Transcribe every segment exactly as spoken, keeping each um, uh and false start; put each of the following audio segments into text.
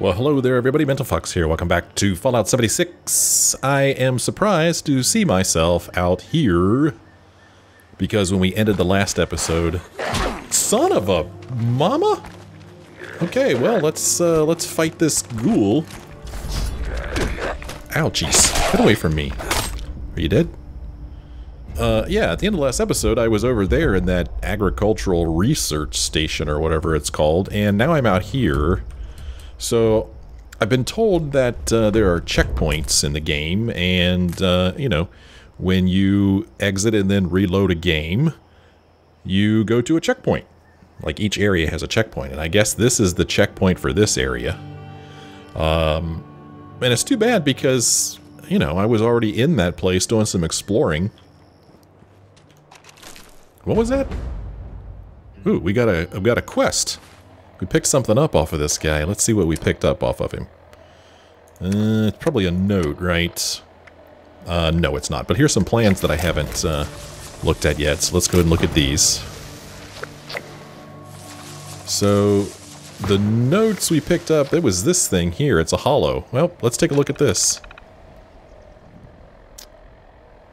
Well, hello there everybody, Mental Fox here. Welcome back to Fallout seventy-six. I am surprised to see myself out here because when we ended the last episode... Son of a mama? Okay, well, let's uh, let's fight this ghoul. Ouchies. Get away from me. Are you dead? Uh, yeah, at the end of the last episode, I was over there in that agricultural research station or whatever it's called, and now I'm out here. So, I've been told that uh, there are checkpoints in the game, and, uh, you know, when you exit and then reload a game, you go to a checkpoint. Like, each area has a checkpoint, and I guess this is the checkpoint for this area. Um, and it's too bad because, you know, I was already in that place doing some exploring. What was that? Ooh, we got a, I've got a quest. We picked something up off of this guy. Let's see what we picked up off of him. Uh, it's probably a note, right? Uh, no, it's not. But here's some plans that I haven't uh, looked at yet. So let's go ahead and look at these. So the notes we picked up, it was this thing here. It's a hollow. Well, let's take a look at this.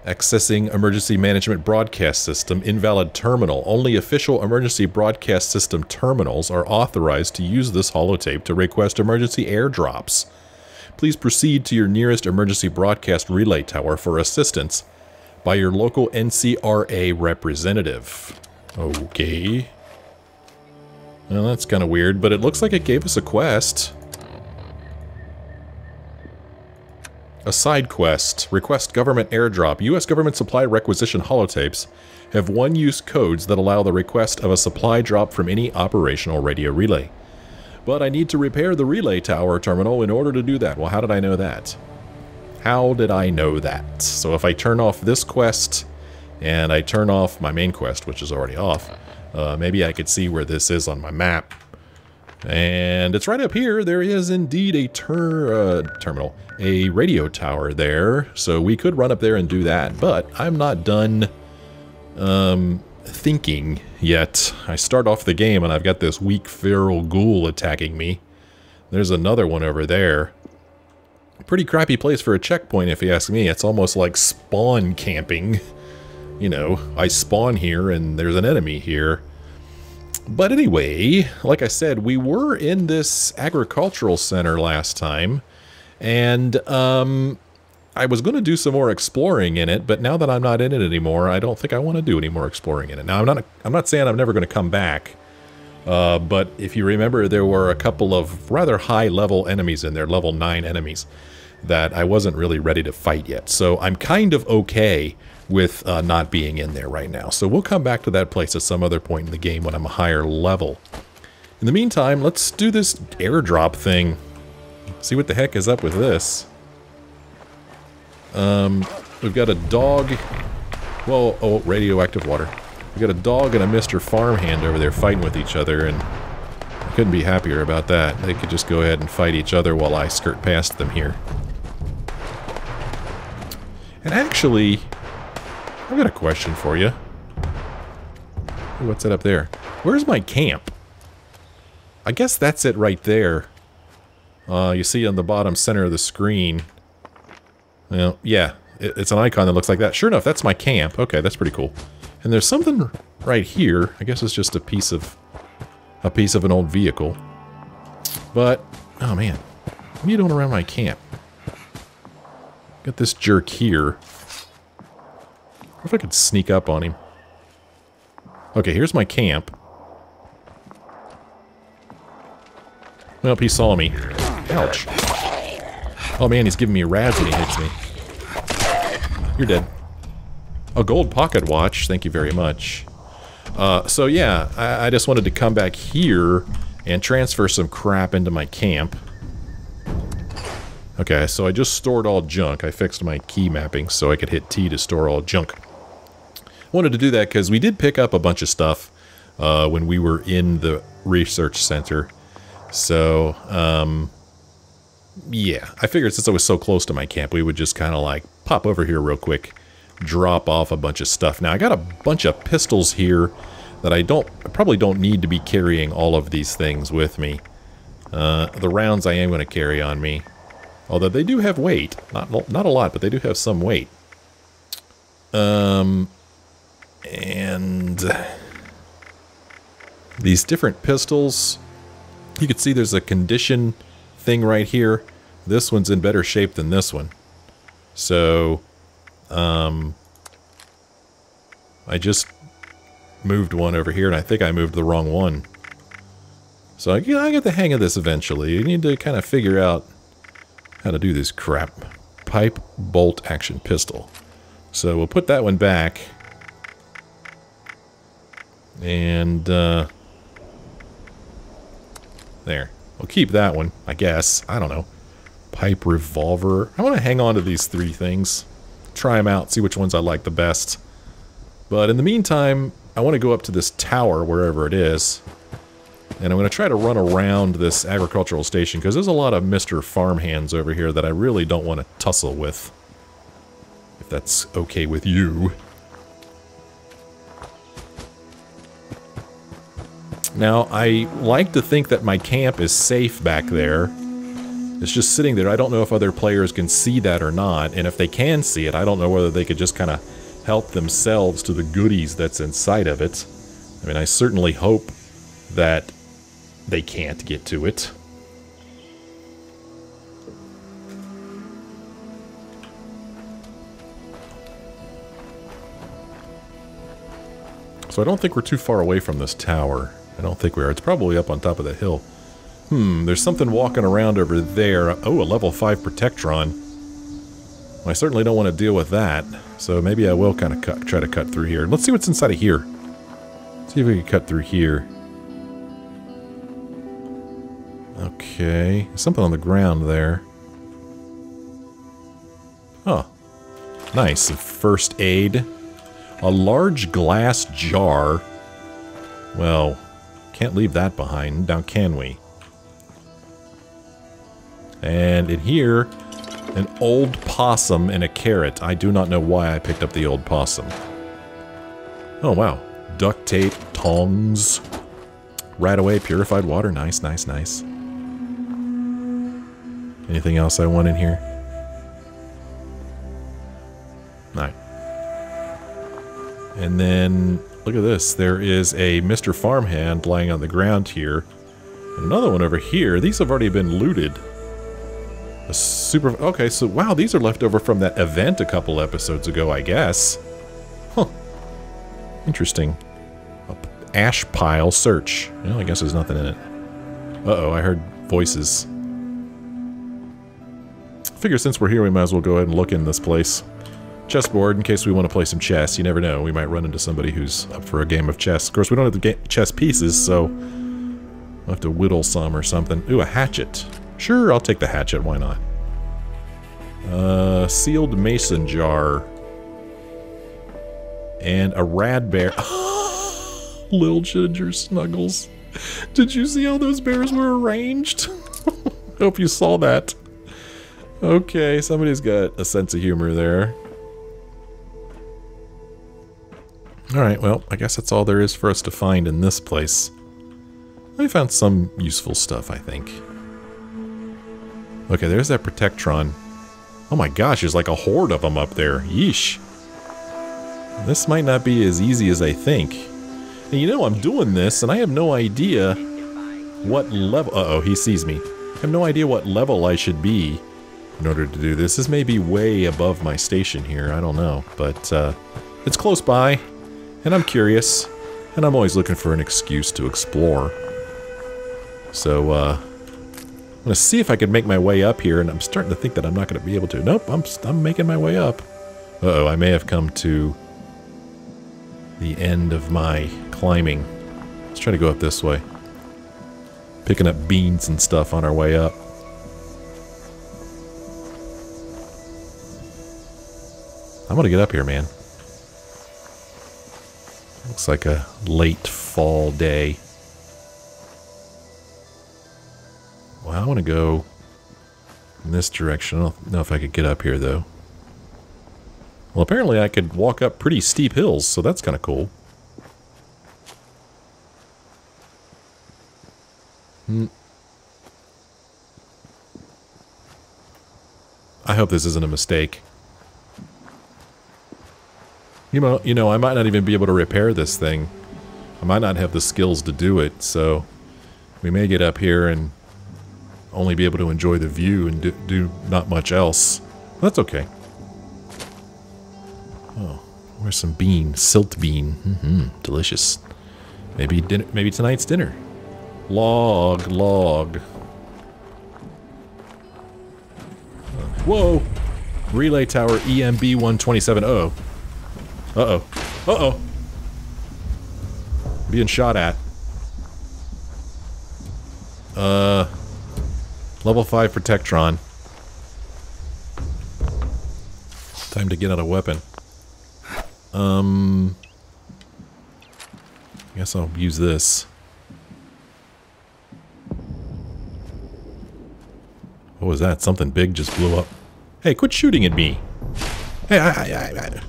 Accessing emergency management broadcast system, invalid terminal. Only official emergency broadcast system terminals are authorized to use this holotape to request emergency airdrops. Please proceed to your nearest emergency broadcast relay tower for assistance by your local N C R A representative. Okay. Well, that's kind of weird, but it looks like it gave us a quest. A side quest. Request government airdrop. U S government supply requisition holotapes have one-use codes that allow the request of a supply drop from any operational radio relay. But I need to repair the relay tower terminal in order to do that. Well, how did I know that? How did I know that? So if I turn off this quest and I turn off my main quest, which is already off, uh, maybe I could see where this is on my map. And it's right up here. There is indeed a ter uh, terminal, a radio tower there. So we could run up there and do that, but I'm not done um, thinking yet. I start off the game and I've got this weak feral ghoul attacking me. There's another one over there. Pretty crappy place for a checkpoint if you ask me. It's almost like spawn camping. You know, I spawn here and there's an enemy here. But anyway, like I said, we were in this agricultural center last time, and um, I was going to do some more exploring in it, but now that I'm not in it anymore, I don't think I want to do any more exploring in it. Now, I'm not, I'm not saying I'm never going to come back, uh, but if you remember, there were a couple of rather high-level enemies in there, level nine enemies, that I wasn't really ready to fight yet. So I'm kind of okay with uh, not being in there right now. So we'll come back to that place at some other point in the game when I'm a higher level. In the meantime, let's do this airdrop thing. See what the heck is up with this. Um, we've got a dog. Well, oh, radioactive water. We've got a dog and a Mister Farmhand over there fighting with each other, and I couldn't be happier about that. They could just go ahead and fight each other while I skirt past them here. And actually, I've got a question for you. What's that up there? Where's my camp? I guess that's it right there. Uh, you see on the bottom center of the screen. Well, yeah, it, it's an icon that looks like that. Sure enough, that's my camp. Okay, that's pretty cool. And there's something right here. I guess it's just a piece of a piece of an old vehicle. But oh man, what are you doing around my camp? Got this jerk here. What if I could sneak up on him? Okay, here's my camp. Nope, he saw me. Ouch. Oh man, he's giving me rads when he hits me. You're dead. A gold pocket watch, thank you very much. Uh, so yeah, I, I just wanted to come back here and transfer some crap into my camp. Okay, so I just stored all junk. I fixed my key mapping so I could hit T to store all junk. Wanted to do that because we did pick up a bunch of stuff uh, when we were in the research center. So, um, yeah. I figured since I was so close to my camp, we would just kind of like pop over here real quick, drop off a bunch of stuff. Now, I got a bunch of pistols here that I don't, I probably don't need to be carrying all of these things with me. Uh, the rounds I am going to carry on me. Although they do have weight. Not, not a lot, but they do have some weight. Um, and these different pistols. You can see there's a condition thing right here. This one's in better shape than this one. So, um, I just moved one over here, and I think I moved the wrong one. So I get the hang of this eventually. You need to kind of figure out how to do this crap. Pipe, bolt, action, pistol. So we'll put that one back. And, uh... there. We'll keep that one, I guess. I don't know. Pipe, revolver. I want to hang on to these three things. Try them out, see which ones I like the best. But in the meantime, I want to go up to this tower, wherever it is. And I'm going to try to run around this agricultural station, because there's a lot of Mister Farmhands over here that I really don't want to tussle with. If that's okay with you. Now, I like to think that my camp is safe back there. It's just sitting there. I don't know if other players can see that or not. And if they can see it, I don't know whether they could just kind of help themselves to the goodies that's inside of it. I mean, I certainly hope that they can't get to it. So I don't think we're too far away from this tower. I don't think we are. It's probably up on top of the hill. Hmm, there's something walking around over there. Oh, a level five Protectron. I certainly don't want to deal with that, so maybe I will kind of cut, try to cut through here. Let's see what's inside of here. Let's see if we can cut through here. Okay, something on the ground there. Huh. Nice. First aid. A large glass jar. Well, can't leave that behind, now can we? And in here, an old possum and a carrot. I do not know why I picked up the old possum. Oh, wow. Duct tape, tongs. Right away, purified water. Nice, nice, nice. Anything else I want in here? Alright. And then, look at this. There is a Mister Farmhand lying on the ground here. Another one over here. These have already been looted. A super... Okay, so, wow, these are left over from that event a couple episodes ago, I guess. Huh. Interesting. Ash pile search. Well, I guess there's nothing in it. Uh-oh, I heard voices. Figure since we're here, we might as well go ahead and look in this place. Chessboard, in case we want to play some chess. You never know, we might run into somebody who's up for a game of chess. Of course, we don't have the chess pieces, so we'll have to whittle some or something. Ooh, a hatchet. Sure, I'll take the hatchet, why not? Uh, sealed mason jar. And a rad bear. Lil Ginger Snuggles. Did you see how those bears were arranged? Hope you saw that. Okay, somebody's got a sense of humor there. Alright, well, I guess that's all there is for us to find in this place. I found some useful stuff, I think. Okay, there's that Protectron. Oh my gosh, there's like a horde of them up there. Yeesh. This might not be as easy as I think. And you know, I'm doing this, and I have no idea what level... Uh-oh, he sees me. I have no idea what level I should be in order to do this. This may be way above my station here, I don't know. But, uh... it's close by, and I'm curious, and I'm always looking for an excuse to explore. So, uh, I'm gonna see if I can make my way up here, and I'm starting to think that I'm not gonna be able to. Nope, I'm, I'm making my way up. Uh-oh, I may have come to the end of my climbing. Let's try to go up this way. Picking up beans and stuff on our way up. I'm gonna get up here, man. Looks like a late fall day. Well, I want to go in this direction. I don't know if I could get up here, though. Well, apparently I could walk up pretty steep hills, so that's kind of cool. Hmm. I hope this isn't a mistake. You know, you know, I might not even be able to repair this thing. I might not have the skills to do it, so we may get up here and only be able to enjoy the view and do, do not much else. That's okay. Oh, where's some bean? Silt bean. Mm-hmm, delicious. Maybe dinner, maybe tonight's dinner. Log, log. Whoa! Relay tower E M B one twenty-seven. Uh-oh. Uh-oh. Uh-oh. Being shot at. Uh... Level five Protectron. Time to get out a weapon. Um... I guess I'll use this. What was that? Something big just blew up. Hey, quit shooting at me! Hey, I... I, I, I.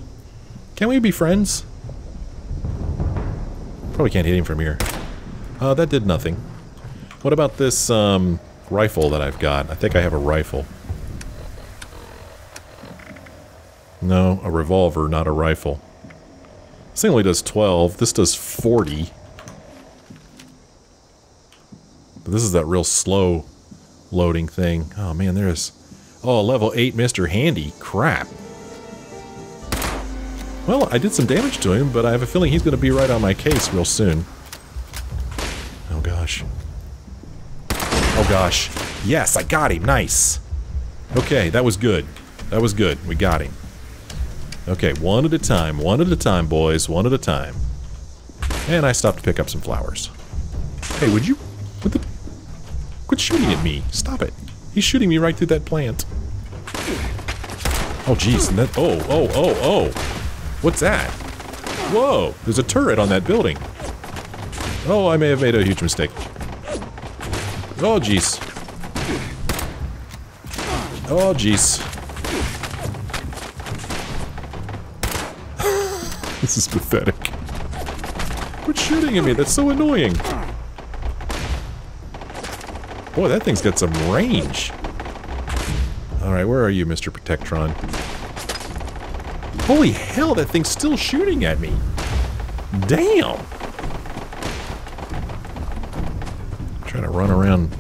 Can we be friends? Probably can't hit him from here. Uh, that did nothing. What about this um, rifle that I've got? I think I have a rifle. No, a revolver, not a rifle. This thing only does twelve. This does forty. But this is that real slow loading thing. Oh man, there's... Oh, level eight Mister Handy. Crap. Well, I did some damage to him, but I have a feeling he's going to be right on my case real soon. Oh gosh. Oh gosh. Yes, I got him. Nice. Okay, that was good. That was good. We got him. Okay, one at a time. One at a time, boys. One at a time. And I stopped to pick up some flowers. Hey, would you... What the... Quit shooting at me. Stop it. He's shooting me right through that plant. Oh jeez. That... Oh, oh, oh, oh. What's that? Whoa! There's a turret on that building. Oh, I may have made a huge mistake. Oh, jeez. Oh, jeez. This is pathetic. Quit shooting at me. That's so annoying. Boy, that thing's got some range. All right, where are you, Mister Protectron? Holy hell, that thing's still shooting at me. Damn. I'm trying to run around,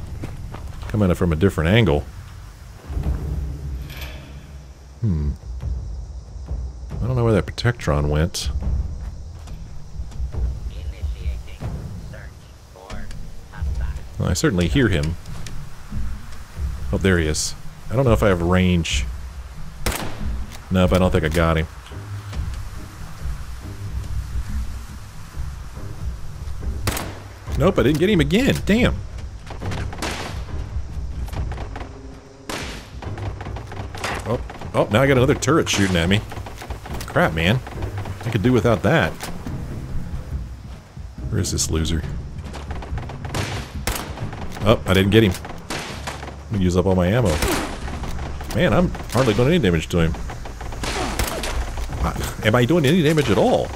come at it from a different angle. Hmm. I don't know where that Protectron went. Well, I certainly hear him. Oh, there he is. I don't know if I have range. Nope, I don't think I got him. Nope, I didn't get him again. Damn. Oh, oh! Now I got another turret shooting at me. Crap, man. I could do without that. Where is this loser? Oh, I didn't get him. I'm gonna use up all my ammo. Man, I'm hardly doing any damage to him. Am I doing any damage at all?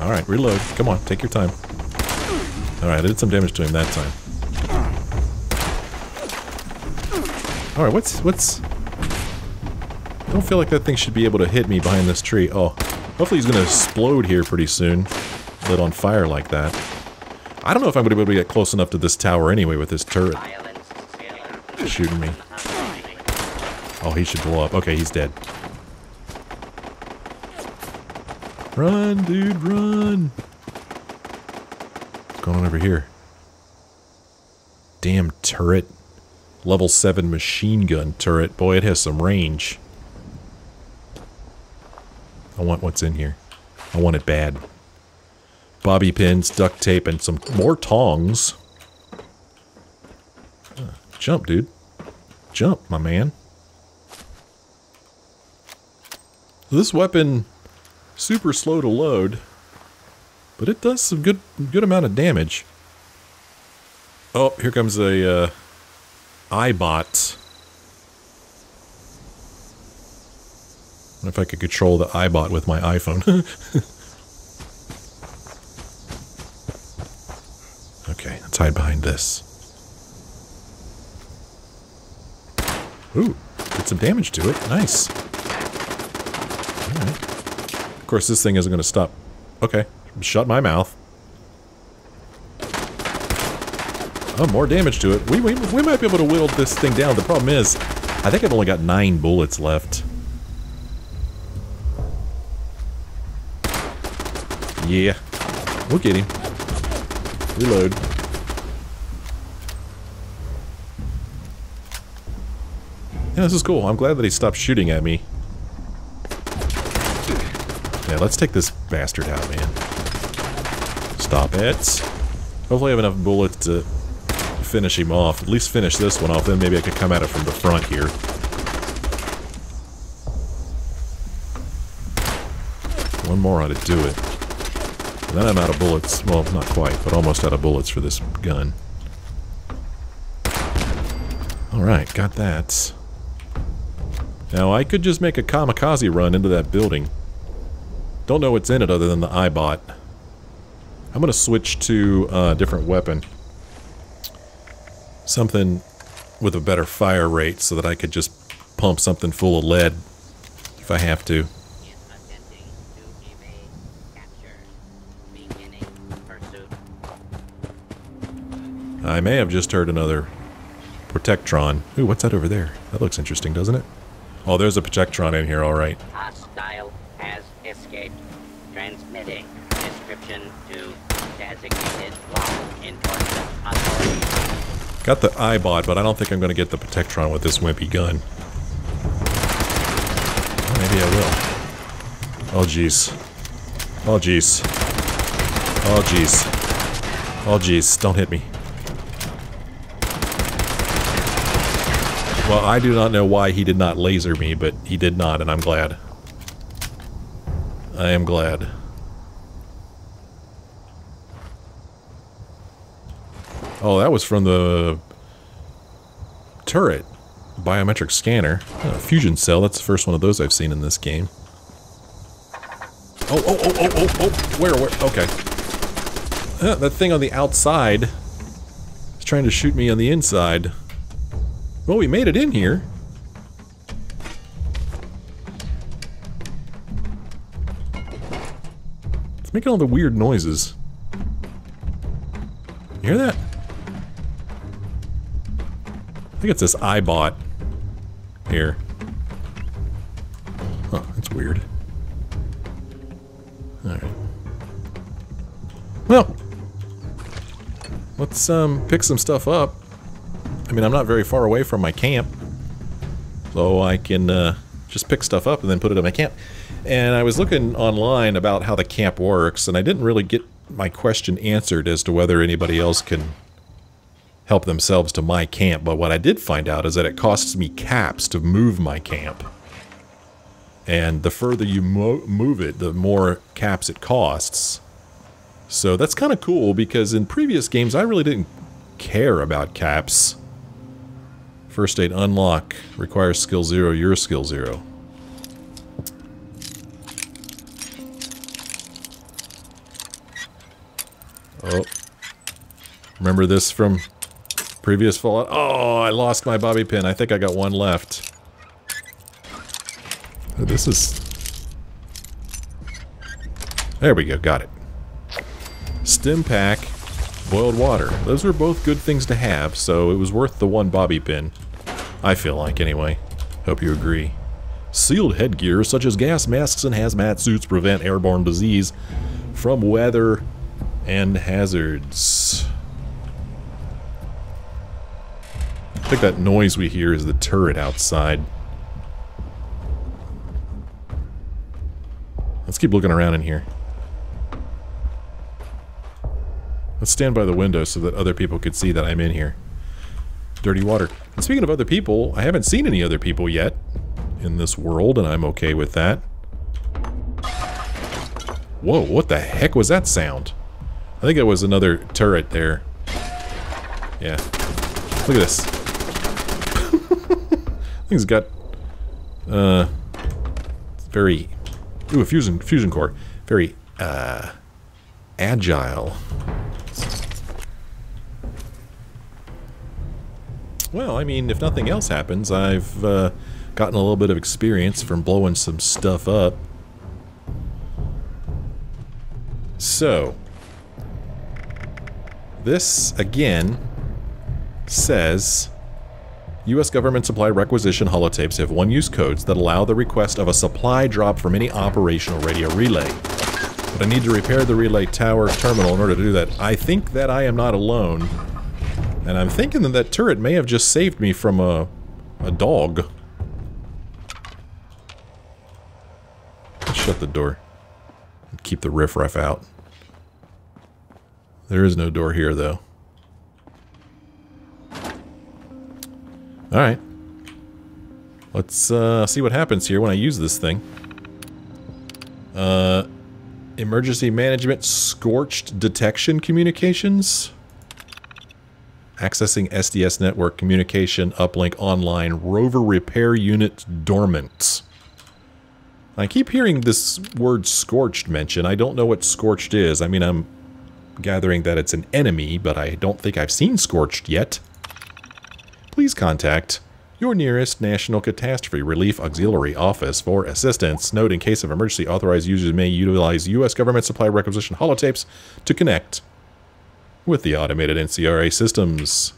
Alright, reload. Come on, take your time. Alright, I did some damage to him that time. Alright, what's... what's... I don't feel like that thing should be able to hit me behind this tree. Oh, hopefully he's going to explode here pretty soon. Lit on fire like that. I don't know if I'm going to be able to get close enough to this tower anyway with this turret shooting me. Oh, he should blow up. Okay, he's dead. Run, dude, run! What's going on over here? Damn turret. Level seven machine gun turret. Boy, it has some range. I want what's in here. I want it bad. Bobby pins, duct tape, and some more tongs. Huh. Jump, dude. Jump, my man. This weapon, super slow to load, but it does some good good amount of damage. Oh, here comes a uh, iBot. I wonder if I could control the iBot with my iPhone. Okay, let's hide behind this. Ooh, did some damage to it. Nice. Alright. Of course, this thing isn't going to stop. Okay, shut my mouth. Oh, more damage to it. We, we, we might be able to whittle this thing down. The problem is, I think I've only got nine bullets left. Yeah. We'll get him. Reload. Yeah, this is cool. I'm glad that he stopped shooting at me. Yeah, let's take this bastard out, man. Stop it. Hopefully I have enough bullets to finish him off. At least finish this one off, then maybe I could come at it from the front here. One more ought to do it. And then I'm out of bullets. Well, not quite, but almost out of bullets for this gun. Alright, got that. Now, I could just make a kamikaze run into that building. Don't know what's in it other than the iBot. I'm going to switch to a different weapon. Something with a better fire rate so that I could just pump something full of lead if I have to. I may have just heard another Protectron. Ooh, what's that over there? That looks interesting, doesn't it? Oh, there's a Protectron in here, all right. Hostile has escaped. Transmitting description to designated law enforcement authority. Got the iBot, but I don't think I'm going to get the Protectron with this wimpy gun. Well, maybe I will. Oh, jeez. Oh, jeez. Oh, jeez. Oh, jeez. Don't hit me. Well, I do not know why he did not laser me, but he did not, and I'm glad. I am glad. Oh, that was from the turret. Biometric scanner. Oh, fusion cell, that's the first one of those I've seen in this game. Oh, oh, oh, oh, oh, oh, where, where, okay. Uh, that thing on the outside is trying to shoot me on the inside. Well, we made it in here. It's making all the weird noises. You hear that? I think it's this iBot here. Huh, that's weird. Alright. Well, let's um, pick some stuff up. I mean, I'm not very far away from my camp, so I can uh, just pick stuff up and then put it in my camp. And I was looking online about how the camp works, and I didn't really get my question answered as to whether anybody else can help themselves to my camp. But what I did find out is that it costs me caps to move my camp. And the further you mo move it, the more caps it costs. So that's kind of cool, because in previous games, I really didn't care about caps. First aid unlock requires skill zero, your skill zero. Oh. Remember this from previous Fallout? Oh, I lost my bobby pin. I think I got one left. Oh, this is... There we go, got it. Stim pack, boiled water. Those are both good things to have, so it was worth the one bobby pin. I feel like, anyway. Hope you agree. Sealed headgear, such as gas masks and hazmat suits, prevent airborne disease from weather and hazards. I think that noise we hear is the turret outside. Let's keep looking around in here. Let's stand by the window so that other people could see that I'm in here. Dirty water. And speaking of other people, I haven't seen any other people yet in this world, and I'm okay with that. Whoa, what the heck was that sound? I think it was another turret there. Yeah. Look at this. Thing's got... Uh... Very... Ooh, a fusion, fusion core. Very, uh... agile. Well, I mean, if nothing else happens, I've uh, gotten a little bit of experience from blowing some stuff up. So, this, again, says, U S government supply requisition holotapes have one-use codes that allow the request of a supply drop from any operational radio relay. But I need to repair the relay tower terminal in order to do that. I think that I am not alone. And I'm thinking that that turret may have just saved me from a, a dog. Let's shut the door. And keep the riffraff out. There is no door here, though. Alright. Let's uh, see what happens here when I use this thing. Uh, emergency management, scorched detection communications. Accessing S D S network communication uplink online rover repair unit dormant. I keep hearing this word scorched mentioned. I don't know what scorched is. I mean, I'm gathering that it's an enemy, but I don't think I've seen scorched yet. Please contact your nearest National Catastrophe Relief Auxiliary Office for assistance. Note, in case of emergency, authorized users may utilize U S government supply requisition holotapes to connect with the automated N C R A systems.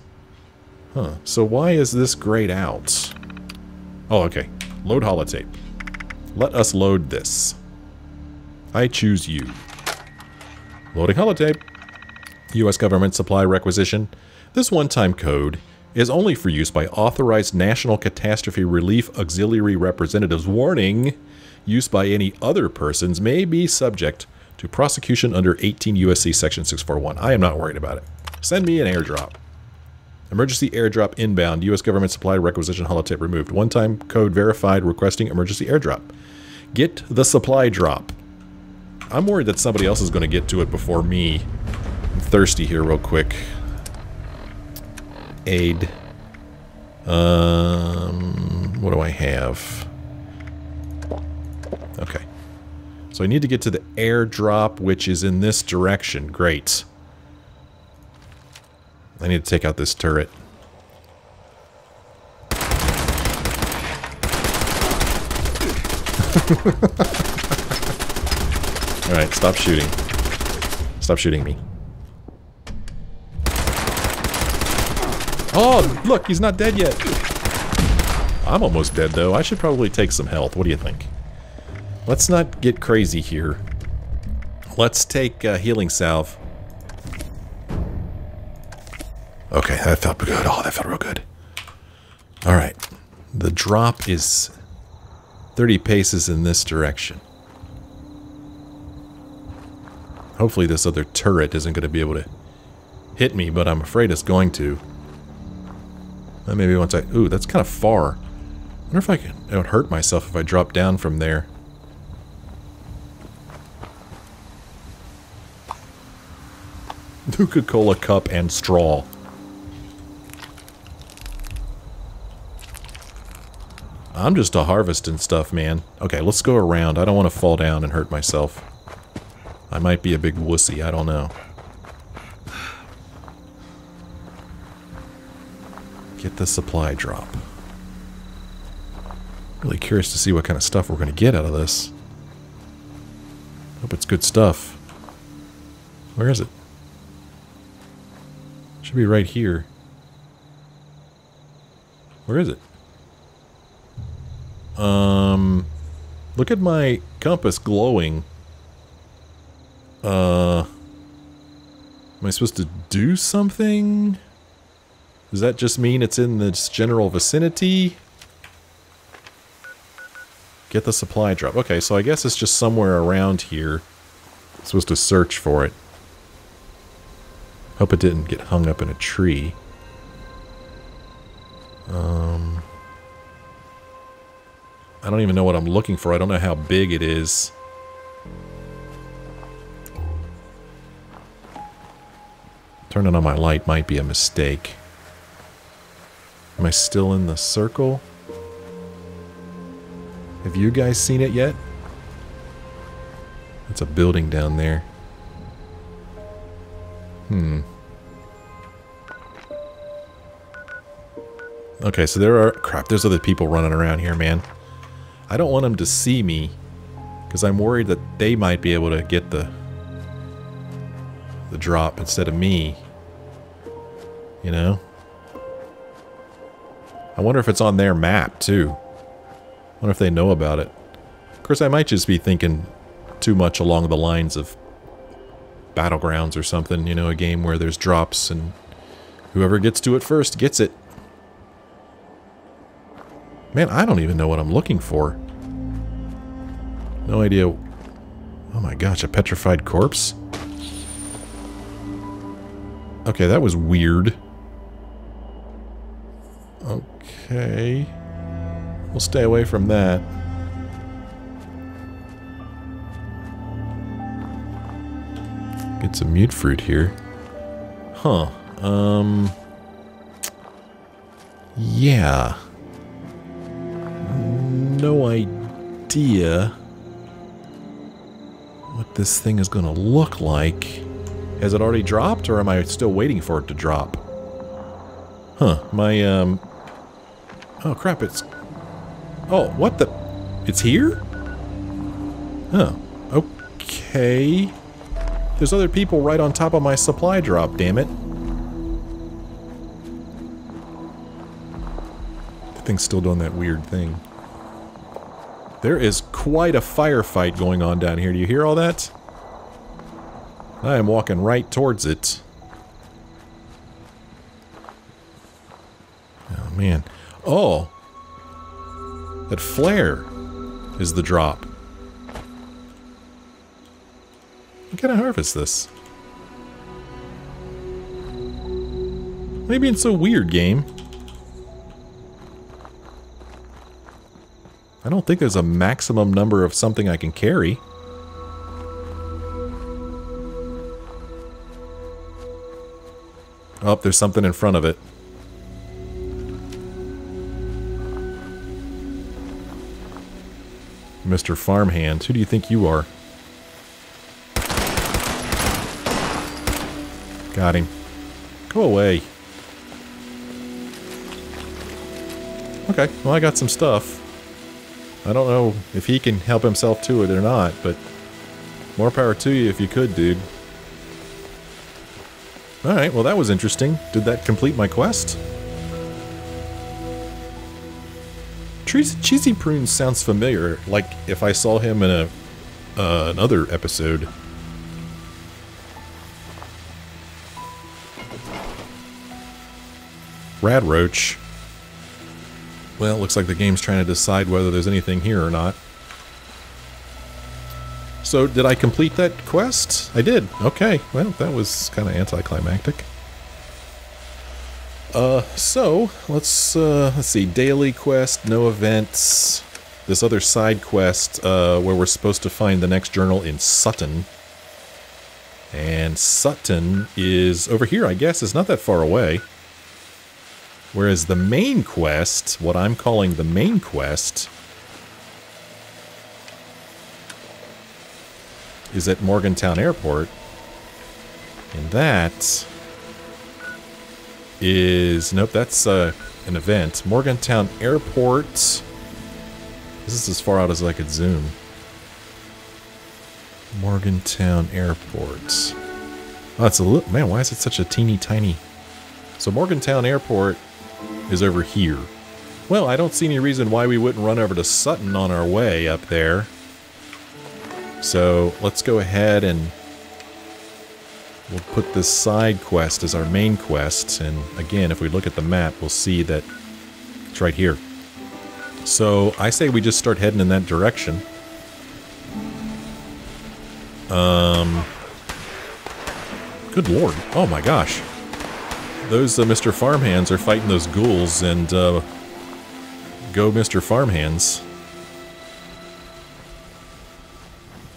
Huh. So why is this grayed out? Oh, okay. Load holotape. Let us load this. I choose you. Loading holotape. U S government supply requisition. This one-time code is only for use by authorized National Catastrophe Relief Auxiliary Representatives. Warning, use by any other persons may be subject to prosecution under eighteen U S C section six forty-one. I am not worried about it. Send me an airdrop. Emergency airdrop inbound. U S government supply requisition holotape removed. One-time code verified requesting emergency airdrop. Get the supply drop. I'm worried that somebody else is going to get to it before me. I'm thirsty here real quick. Aid. Um, what do I have? Okay. So I need to get to the airdrop, which is in this direction. Great. I need to take out this turret. Alright, stop shooting. Stop shooting me. Oh, look, he's not dead yet. I'm almost dead, though. I should probably take some health. What do you think? Let's not get crazy here. Let's take a healing salve. Okay, that felt good. Oh, that felt real good. All right. The drop is thirty paces in this direction. Hopefully this other turret isn't going to be able to hit me, but I'm afraid it's going to. Maybe once I... Ooh, that's kind of far. I wonder if I can... It would hurt myself if I dropped down from there. Nuka-Cola cup and straw. I'm just a harvesting stuff, man. Okay, let's go around. I don't want to fall down and hurt myself. I might be a big wussy. I don't know. Get the supply drop. Really curious to see what kind of stuff we're going to get out of this. Hope it's good stuff. Where is it? Should be right here. Where is it? Um, look at my compass glowing. Uh, am I supposed to do something? Does that just mean it's in this general vicinity? Get the supply drop. Okay, so I guess it's just somewhere around here. I'm supposed to search for it. Hope it didn't get hung up in a tree. Um, I don't even know what I'm looking for. I don't know how big it is. Turning on my light might be a mistake. Am I still in the circle? Have you guys seen it yet? That's a building down there. Hmm. Okay, so there are... Crap, there's other people running around here, man. I don't want them to see me, because I'm worried that they might be able to get the... the drop instead of me. You know? I wonder if it's on their map, too. I wonder if they know about it. Of course, I might just be thinking too much along the lines of Battlegrounds or something, you know, a game where there's drops and whoever gets to it first gets it. Man, I don't even know what I'm looking for. No idea. Oh my gosh, a petrified corpse? Okay, that was weird. Okay. We'll stay away from that. Get some mute fruit here. Huh. Um. Yeah. No idea what this thing is going to look like. Has it already dropped, or am I still waiting for it to drop? Huh. My, um... Oh, crap, it's... Oh, what the... It's here? Huh. Okay... There's other people right on top of my supply drop, damn it. The thing's still doing that weird thing. There is quite a firefight going on down here. Do you hear all that? I am walking right towards it. Oh, man. Oh! That flare is the drop. Can I harvest this? Maybe it's a weird game. I don't think there's a maximum number of something I can carry. Oh, there's something in front of it. Mister Farmhand, who do you think you are? Got him. Go away. Okay, well I got some stuff. I don't know if he can help himself to it or not, but more power to you if you could, dude. Alright, well that was interesting. Did that complete my quest? Cheesy Prunes sounds familiar, like if I saw him in a uh, another episode. Rad Roach. Well, it looks like the game's trying to decide whether there's anything here or not. So, did I complete that quest? I did. Okay. Well, that was kind of anticlimactic. Uh, so, let's, uh, let's see. Daily quest, no events. This other side quest, uh, where we're supposed to find the next journal in Sutton. And Sutton is over here, I guess. It's not that far away. Whereas the main quest, what I'm calling the main quest, is at Morgantown Airport. And that is... Nope, that's uh, an event. Morgantown Airport. This is as far out as I could zoom. Morgantown Airport. Oh, it's a little... Man, why is it such a teeny tiny... So Morgantown Airport... is over here. Well, I don't see any reason why we wouldn't run over to Sutton on our way up there. So let's go ahead and we'll put this side quest as our main quest. And again, if we look at the map, we'll see that it's right here. So I say we just start heading in that direction. Um, good lord. Oh my gosh. Those uh, Mister Farmhands are fighting those ghouls, and uh, go Mister Farmhands.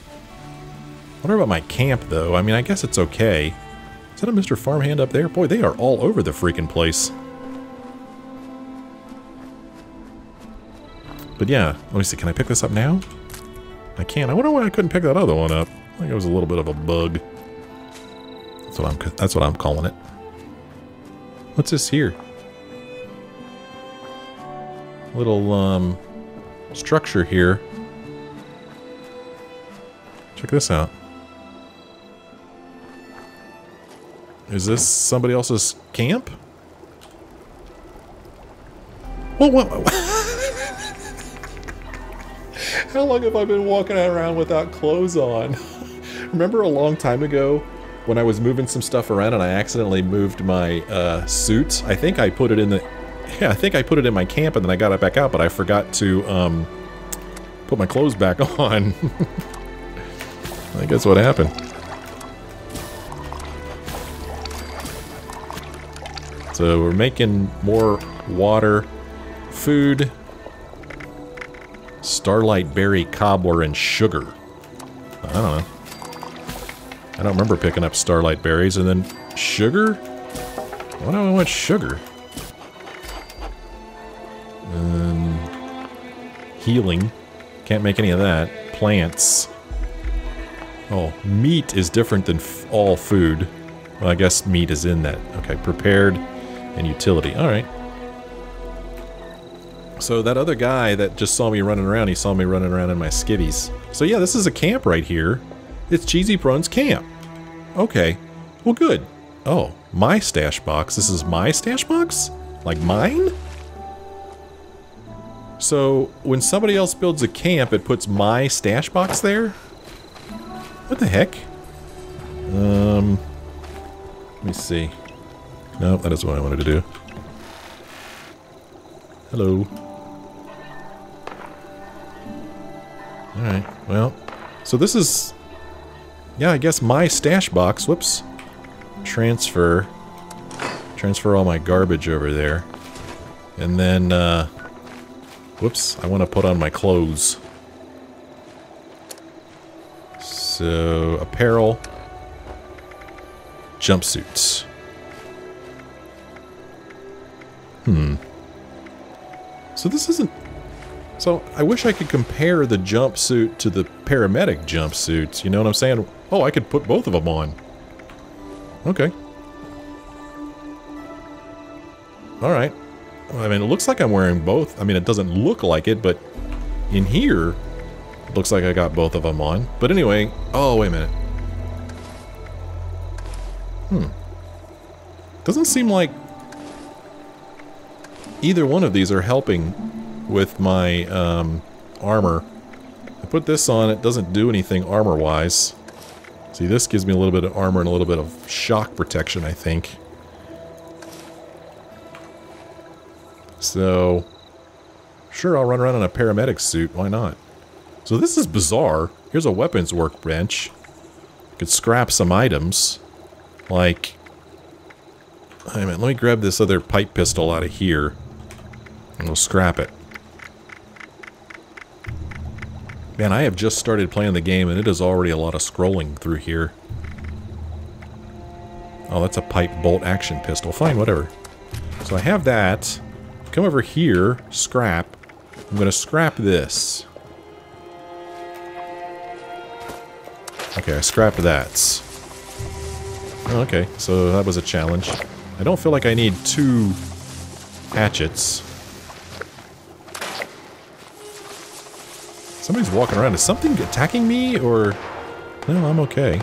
I wonder about my camp, though. I mean, I guess it's okay. Is that a Mister Farmhand up there? Boy, they are all over the freaking place. But yeah, let me see. Can I pick this up now? I can. I wonder why I couldn't pick that other one up. I think it was a little bit of a bug. That's what I'm. That's what I'm calling it. What's this here? little um, structure here. Check this out. Is this somebody else's camp? Whoa, whoa, whoa. How long have I been walking around without clothes on? Remember a long time ago when I was moving some stuff around and I accidentally moved my uh, suit? I think I put it in the... Yeah, I think I put it in my camp and then I got it back out, but I forgot to um, put my clothes back on. I guess what happened. So we're making more water, food, starlight berry cobbler, and sugar. I don't know. I don't remember picking up starlight berries. And then sugar? Why do I want sugar? Um, healing. Can't make any of that. Plants. Oh, meat is different than f all food. Well, I guess meat is in that. Okay, prepared and utility. All right. So that other guy that just saw me running around, he saw me running around in my skivvies. So yeah, this is a camp right here. It's Cheesy Prunes Camp. Okay. Well, good. Oh, my stash box. This is my stash box? Like mine? So when somebody else builds a camp, it puts my stash box there? What the heck? Um, let me see. No, that is what I wanted to do. Hello. Alright, well. So this is... Yeah, I guess my stash box. Whoops. Transfer. Transfer all my garbage over there. And then, uh... whoops, I want to put on my clothes. So, apparel, jumpsuits. Hmm. So this isn't... So, I wish I could compare the jumpsuit to the paramedic jumpsuits, you know what I'm saying? Oh, I could put both of them on. Okay. Alright. I mean, it looks like I'm wearing both. I mean, it doesn't look like it, but in here... Looks like I got both of them on. But anyway, oh, wait a minute. Hmm. Doesn't seem like either one of these are helping with my um, armor. I put this on, it doesn't do anything armor-wise. See, this gives me a little bit of armor and a little bit of shock protection, I think. So, sure, I'll run around in a paramedic suit, why not? So this is bizarre. Here's a weapons workbench. You could scrap some items. Like... Wait a minute, let me grab this other pipe pistol out of here. And we'll scrap it. Man, I have just started playing the game and it is already a lot of scrolling through here. Oh, that's a pipe bolt action pistol. Fine, whatever. So I have that. Come over here, scrap. I'm going to scrap this. Okay, I scrapped that. Okay, so that was a challenge. I don't feel like I need two hatchets. Somebody's walking around. Is something attacking me, or... No, I'm okay.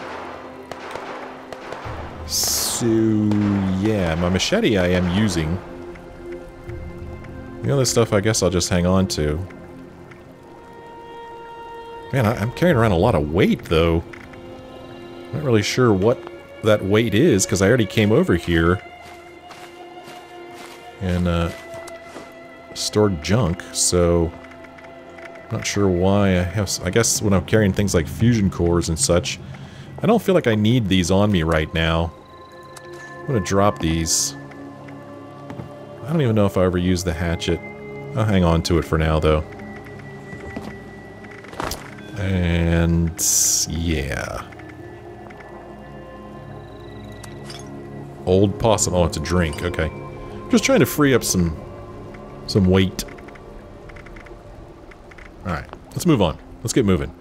So, yeah, my machete I am using. The other stuff I guess I'll just hang on to. Man, I, I'm carrying around a lot of weight, though. Not really sure what that weight is, because I already came over here and uh, stored junk, so I'm not sure why I have... I guess when I'm carrying things like fusion cores and such, I don't feel like I need these on me right now. I'm going to drop these. I don't even know if I ever used the hatchet. I'll hang on to it for now, though. And... yeah. Old possum. Oh, it's a drink. Okay. Just trying to free up some... some weight. Alright. Let's move on. Let's get moving.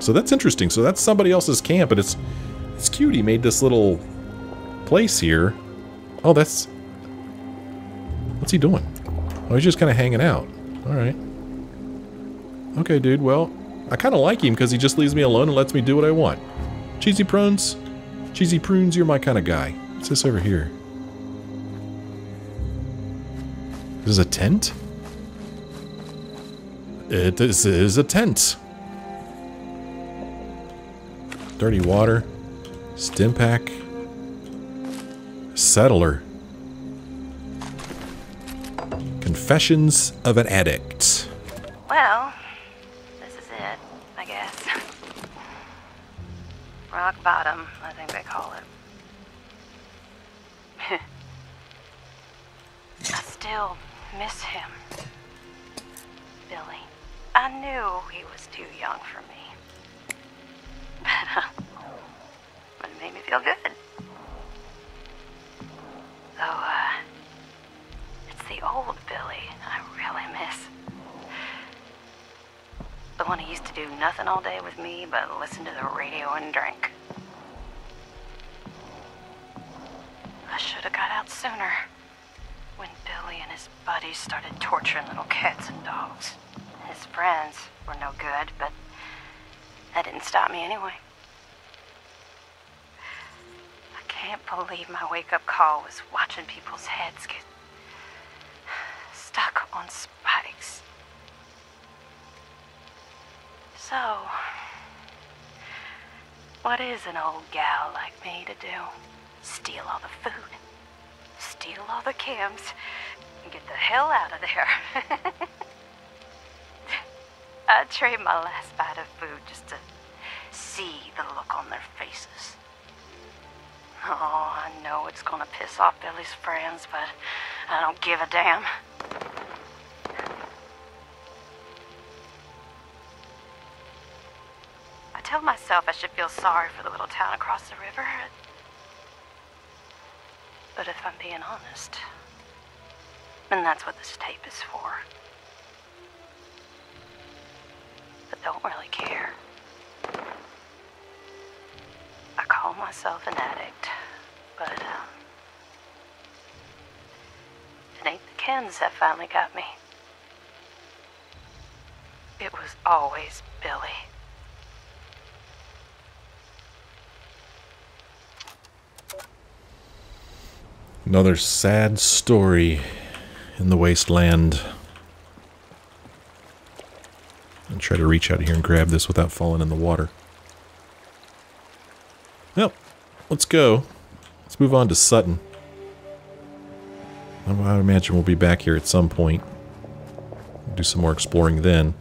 So that's interesting. So that's somebody else's camp, and it's... it's cute. He made this little... place here. Oh, that's... What's he doing? Oh, he's just kind of hanging out. Alright. Okay, dude, well, I kind of like him because he just leaves me alone and lets me do what I want. Cheesy Prunes. Cheesy Prunes, you're my kind of guy. What's this over here? This is a tent? It, this is a tent. Dirty water. Stimpak. Settler. Confessions of an Addict. Well, this is it, I guess. Rock bottom, I think they call it. I still miss him. Billy. I knew he was too young for me. But uh, it made me feel good. So, uh, it's the old Billy I really miss. The one who used to do nothing all day with me but listen to the radio and drink. I should have got out sooner. When Billy and his buddies started torturing little cats and dogs. His friends were no good, but that didn't stop me anyway. I can't believe my wake-up call was watching people's heads get stuck on spikes. So, what is an old gal like me to do? Steal all the food. Steal all the cams and get the hell out of there. I'd trade my last bite of food just to see the look on their faces. Oh, I know it's gonna piss off Billy's friends, but I don't give a damn. I tell myself I should feel sorry for the little town across the river. But if I'm being honest, then that's what this tape is for. But don't really care. I call myself an addict, but um, it ain't the cans that finally got me. It was always Billy. Another sad story in the wasteland. I'll try to reach out here and grab this without falling in the water. Well, let's go. Let's move on to Sutton. I would imagine we'll be back here at some point. We'll do some more exploring then.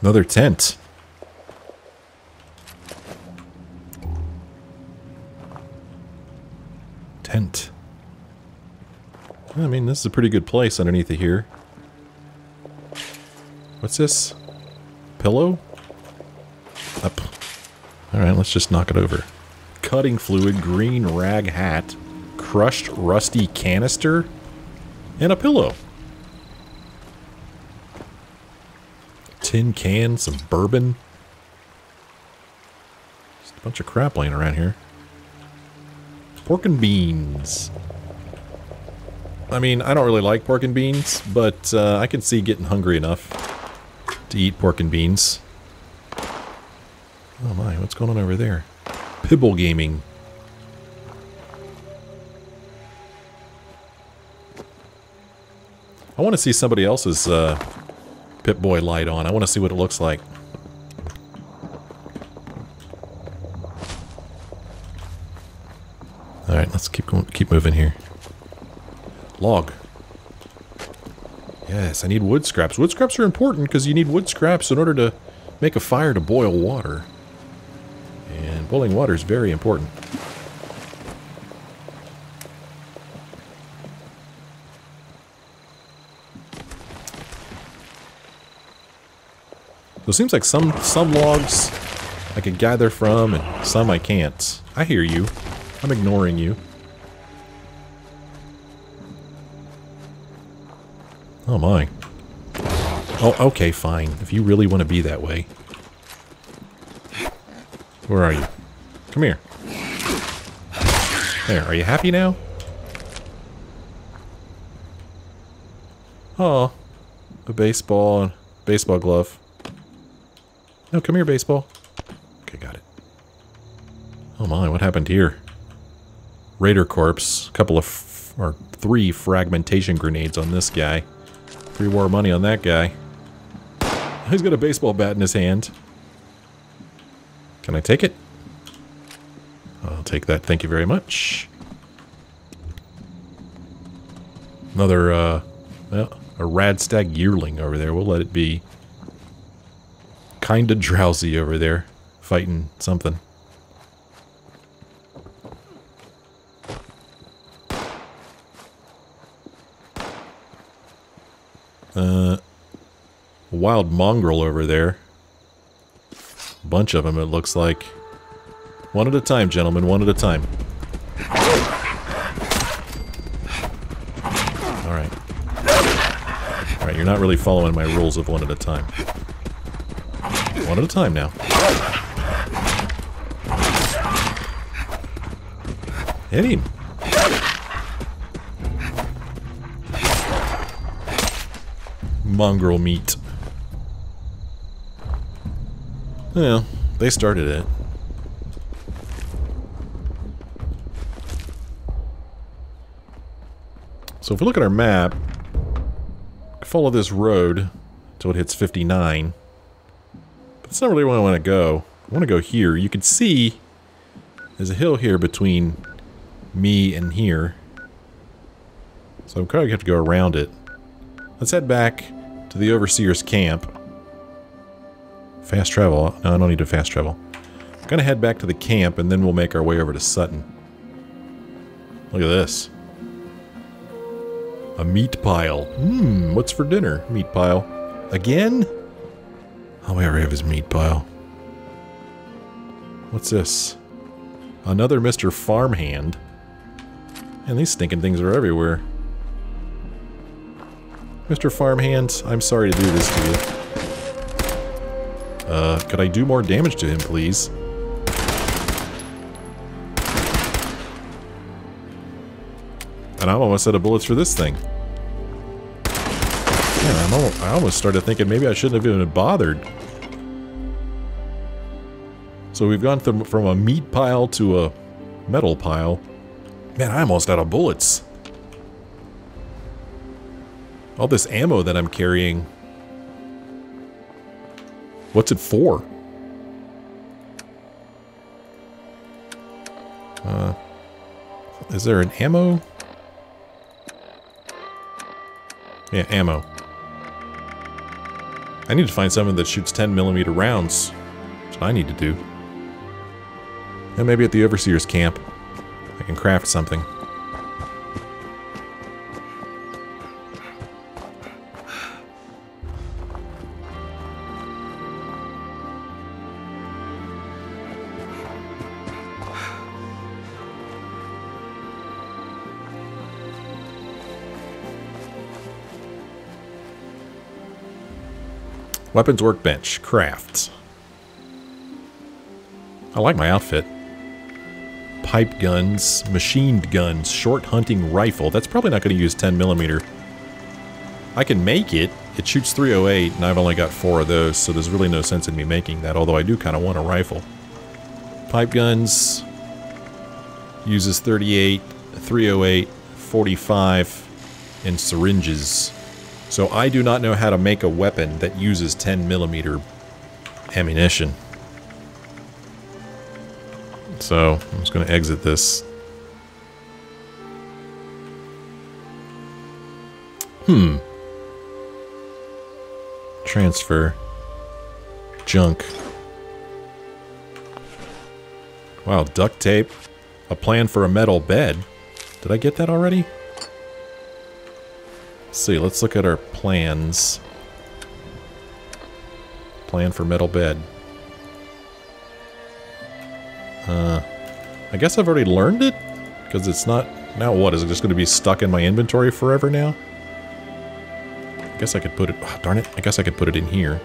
Another tent. Tent. I mean, this is a pretty good place underneath of here. What's this? Pillow? Up. Alright, let's just knock it over. Cutting fluid, green rag hat, crushed rusty canister, and a pillow. Tin can, some bourbon. Just a bunch of crap laying around here. Pork and beans. I mean, I don't really like pork and beans, but uh, I can see getting hungry enough to eat pork and beans. Oh my, what's going on over there? Pibble Gaming. I want to see somebody else's uh, Pip-Boy light on. I want to see what it looks like. All right, let's keep going, keep moving here. Log. Yes, I need wood scraps. Wood scraps are important because you need wood scraps in order to make a fire to boil water. And boiling water is very important. So it seems like some some logs I can gather from and some I can't. I hear you. I'm ignoring you. Oh my. Oh, okay, fine. If you really want to be that way. Where are you? Come here. There, are you happy now? Oh, a baseball and baseball glove. No, come here, baseball. Okay, got it. Oh my, what happened here? Raider corpse. A couple of, f or three fragmentation grenades on this guy. Three war money on that guy. He's got a baseball bat in his hand. Can I take it? I'll take that, thank you very much. Another, uh, well, a radstag yearling over there. We'll let it be. Kinda drowsy over there, fighting something. Uh, wild mongrel over there. Bunch of them, it looks like. One at a time, gentlemen, one at a time. Alright. Alright, you're not really following my rules of one at a time. One at a time now. Hit him! Mongrel meat. Well, they started it. So if we look at our map, follow this road until it hits fifty-nine. But that's not really where I want to go. I want to go here. You can see there's a hill here between me and here. So I'm probably going to have to go around it. Let's head back to the Overseer's camp. Fast travel. No, I don't need to fast travel. I'm going to head back to the camp and then we'll make our way over to Sutton. Look at this. A meat pile. Hmm, what's for dinner? Meat pile. Again? All we already have is meat pile. What's this? Another Mister Farmhand. Man, these stinking things are everywhere. Mister Farmhand, I'm sorry to do this to you. Uh, could I do more damage to him, please? And I'm almost out of bullets for this thing. Man, I'm almost, I almost started thinking maybe I shouldn't have even bothered. So we've gone th from a meat pile to a metal pile. Man, I'm almost out of bullets. All this ammo that I'm carrying. What's it for? Uh, is there an ammo? Yeah, ammo. I need to find something that shoots ten millimeter rounds. That's what I need to do. And maybe at the Overseer's camp, I can craft something. Weapons workbench. Crafts. I like my outfit. Pipe guns, machined guns, short hunting rifle. That's probably not going to use ten millimeter. I can make it. It shoots three oh eight, and I've only got four of those, so there's really no sense in me making that, although I do kind of want a rifle. Pipe guns uses thirty-eight, three oh eight, forty-five, and syringes. So I do not know how to make a weapon that uses ten millimeter ammunition. So I'm just going to exit this. Hmm. Transfer. Junk. Wow, duct tape. A plan for a metal bed. Did I get that already? See, let's look at our plans. Plan for metal bed. Uh, I guess I've already learned it? Because it's not... Now what? Is it just going to be stuck in my inventory forever now? I guess I could put it... Oh, darn it. I guess I could put it in here.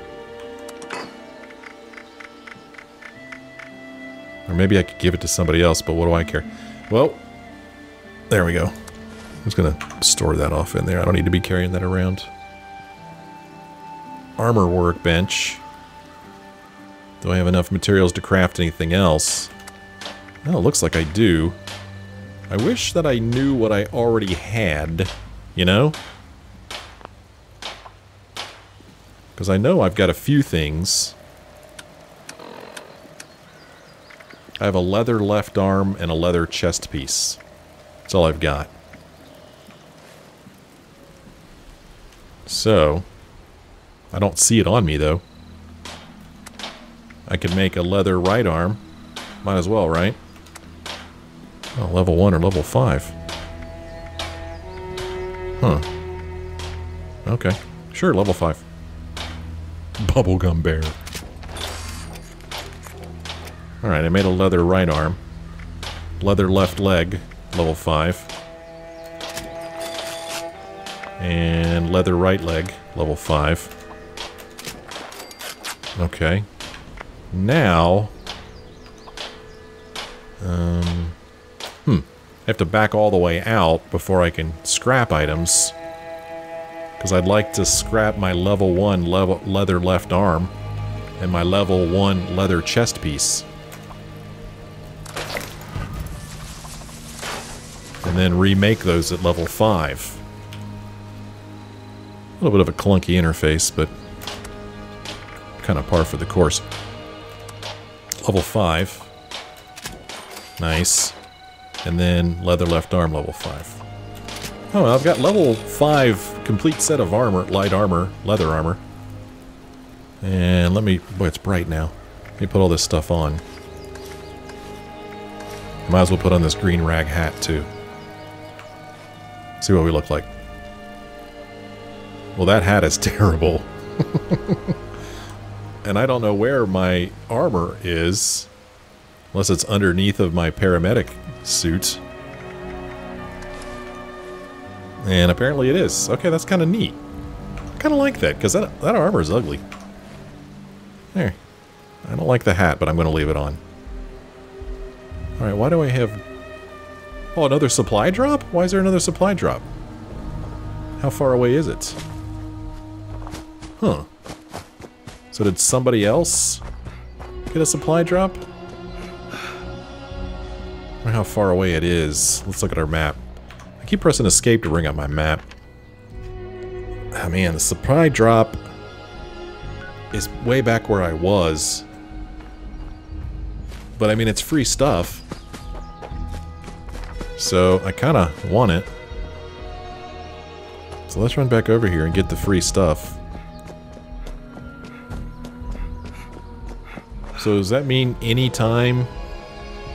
Or maybe I could give it to somebody else, but what do I care? Well, there we go. I'm just going to store that off in there. I don't need to be carrying that around. armor workbench. Do I have enough materials to craft anything else? Well, it looks like I do. I wish that I knew what I already had, you know? Because I know I've got a few things. I have a leather left arm and a leather chest piece. That's all I've got. So, I don't see it on me though. I could make a leather right arm. Might as well, right? Oh, level one or level five. Huh. Okay. Sure, level five. Bubblegum bear. Alright, I made a leather right arm. Leather left leg, level five. And leather right leg, level five. Okay. Now, um, hmm, I have to back all the way out before I can scrap items, because I'd like to scrap my level one level leather left arm and my level one leather chest piece, and then remake those at level five. A little bit of a clunky interface, but kind of par for the course. Level five. Nice. And then leather left arm level five. Oh, I've got level five complete set of armor, light armor, leather armor. And let me, boy, it's bright now. Let me put all this stuff on. Might as well put on this green rag hat too. See what we look like. Well, that hat is terrible. And I don't know where my armor is, unless it's underneath of my paramedic suit. And apparently it is. Okay, that's kind of neat. I kind of like that, because that, that armor is ugly. There. I don't like the hat, but I'm going to leave it on. Alright, why do I have... Oh, another supply drop? Why is there another supply drop? How far away is it? Huh. So did somebody else get a supply drop? I don't know how far away it is. Let's look at our map. I keep pressing escape to bring up my map. Ah, man, the supply drop is way back where I was. But I mean, it's free stuff. So I kind of want it. So let's run back over here and get the free stuff. So does that mean any time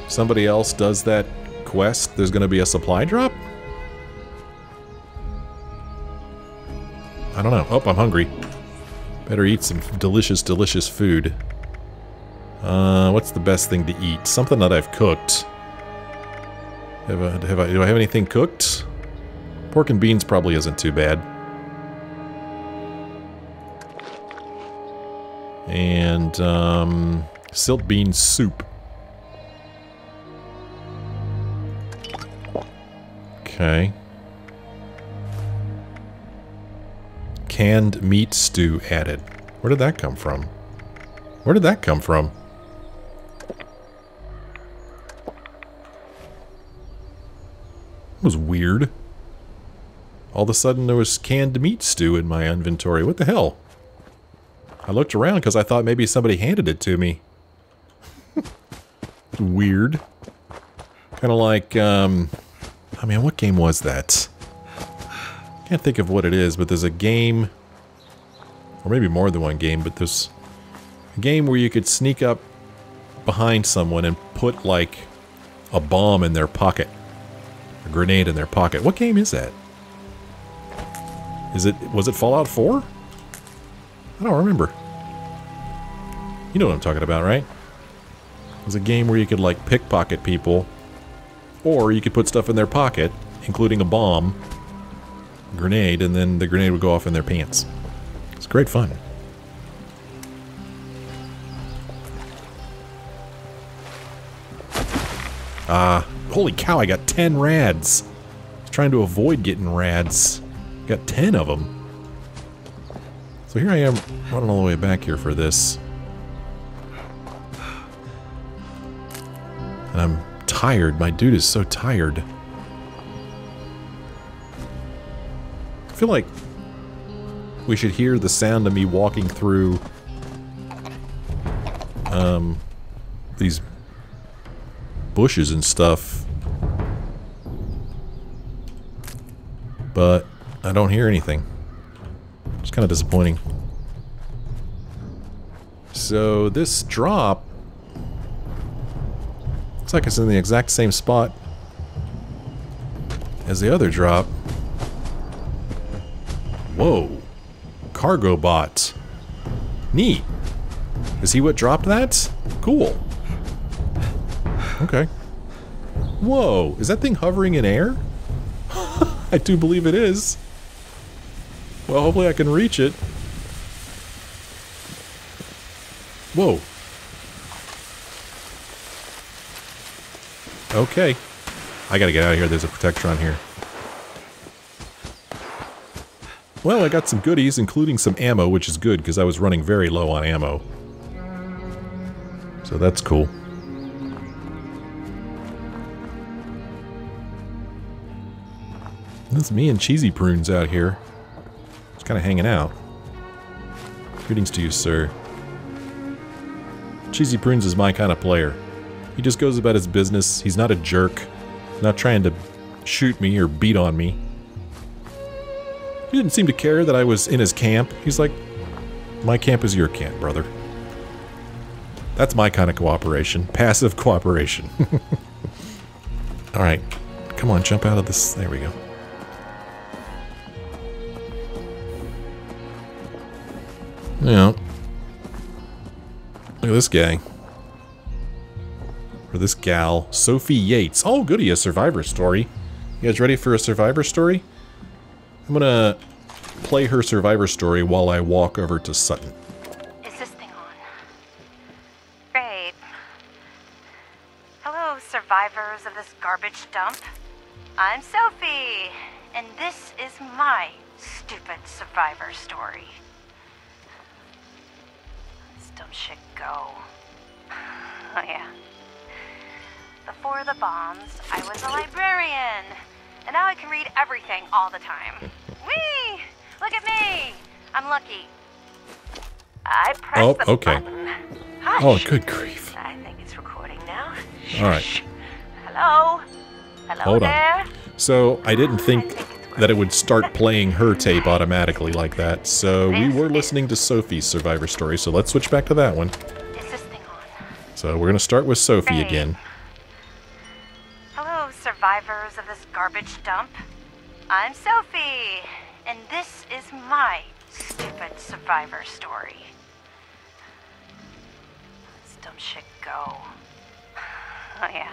somebody else does that quest, there's going to be a supply drop? I don't know. Oh, I'm hungry. Better eat some delicious, delicious food. Uh, what's the best thing to eat? Something that I've cooked. Have I, have I, do I have anything cooked? Pork and beans probably isn't too bad. And, um... silt bean soup. Okay. Canned meat stew added. Where did that come from? Where did that come from? That was weird. All of a sudden there was canned meat stew in my inventory. What the hell? I looked around because I thought maybe somebody handed it to me. Weird. Kind of like, um... I mean, what game was that? Can't think of what it is, but there's a game... Or maybe more than one game, but there's... a game where you could sneak up behind someone and put, like, a bomb in their pocket. A grenade in their pocket. What game is that? Is it... was it Fallout four? I don't remember. You know what I'm talking about, right? It was a game where you could, like, pickpocket people, or you could put stuff in their pocket, including a bomb, a grenade, and then the grenade would go off in their pants. It's great fun. Ah, uh, holy cow, I got ten rads. I was trying to avoid getting rads. Got ten of them. So here I am running all the way back here for this. And I'm tired. My dude is so tired. I feel like we should hear the sound of me walking through um, these bushes and stuff. But I don't hear anything. It's kind of disappointing. So this drop looks like it's in the exact same spot as the other drop. Whoa. Cargo bot. Neat. Is he what dropped that? Cool. Okay. Whoa. Is that thing hovering in air? I do believe it is. Well, hopefully I can reach it. Whoa. Okay. I gotta get out of here. There's a Protectron here. Well, I got some goodies, including some ammo, which is good, because I was running very low on ammo. So that's cool. That's me and Cheesy Prunes out here. Just kind of hanging out. Greetings to you, sir. Cheesy Prunes is my kind of player. He just goes about his business. He's not a jerk. He's not trying to shoot me or beat on me. He didn't seem to care that I was in his camp. He's like, my camp is your camp, brother. That's my kind of cooperation. Passive cooperation. Alright. Come on, jump out of this. There we go. Yeah. Look at this guy. Or this gal. Sophie Yates. Oh, goody, a survivor story. You guys ready for a survivor story? I'm gonna play her survivor story while I walk over to Sutton. Is this thing on? Great. Hello, survivors of this garbage dump. I'm Sophie, and this is my stupid survivor story. This dumb shit go. Oh yeah. Before the bombs, I was a librarian. And now I can read everything all the time. Whee! Look at me! I'm lucky. I pressed oh, the okay. button. Hush. Oh, good grief. I think it's recording now. Alright. Hello? Hello Hold there? On. So, I didn't think, I think that it would start playing her tape automatically like that. So, we were listening to Sophie's survivor story. So, let's switch back to that one. Is this thing on? So, we're going to start with Sophie hey. again. Survivors of this garbage dump. I'm Sophie, and this is my stupid survivor story. This dumb shit go. Oh yeah.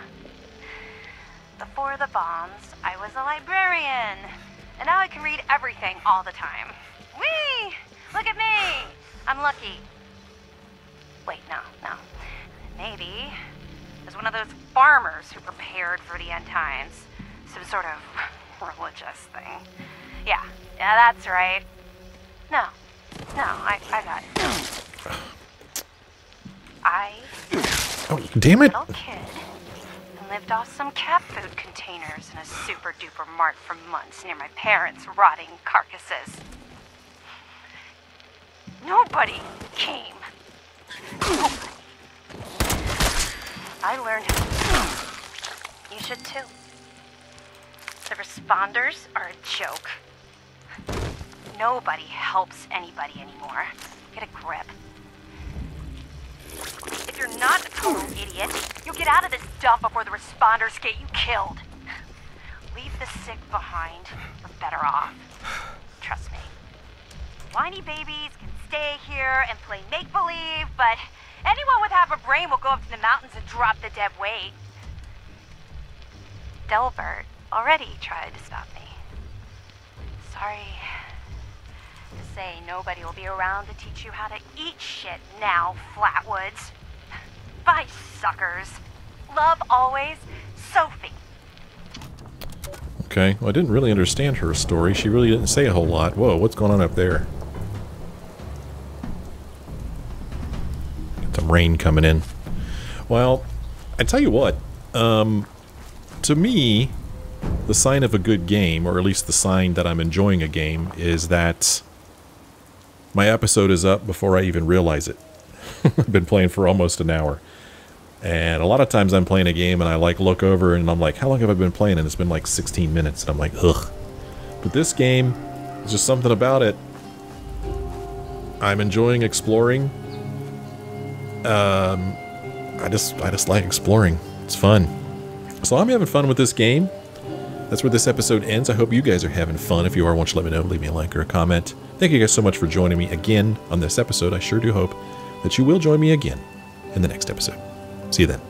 Before the bombs, I was a librarian, and now I can read everything all the time. Whee! Look at me! I'm lucky. Wait, no, no. Maybe. Is one of those farmers who prepared for the end times. Some sort of religious thing. Yeah, yeah, that's right. No, no, I, I got it. I oh, damn it. little kid and lived off some cat food containers in a super duper mart for months near my parents' rotting carcasses. Nobody came. Nobody. I learned how to. You should too. The responders are a joke. Nobody helps anybody anymore. Get a grip. If you're not a total idiot, you'll get out of this dump before the responders get you killed. Leave the sick behind. You're better off. Trust me. Whiny babies can stay here and play make-believe, but anyone with half a brain will go up to the mountains and drop the dead weight. Delbert already tried to stop me. Sorry to say nobody will be around to teach you how to eat shit now, Flatwoods. Bye, suckers. Love always, Sophie. Okay, well I didn't really understand her story. She really didn't say a whole lot. Whoa, what's going on up there? some rain coming in. Well, I tell you what, um, to me, the sign of a good game, or at least the sign that I'm enjoying a game, is that my episode is up before I even realize it. I've been playing for almost an hour. And a lot of times I'm playing a game and I like look over and I'm like, how long have I been playing? And it's been like sixteen minutes. And I'm like, ugh. But this game, there's just something about it. I'm enjoying exploring. Um, I just, I just like exploring. It's fun. So I'm having fun with this game. That's where this episode ends. I hope you guys are having fun. If you are, why don't you let me know? Leave me a like or a comment. Thank you guys so much for joining me again on this episode. I sure do hope that you will join me again in the next episode. See you then.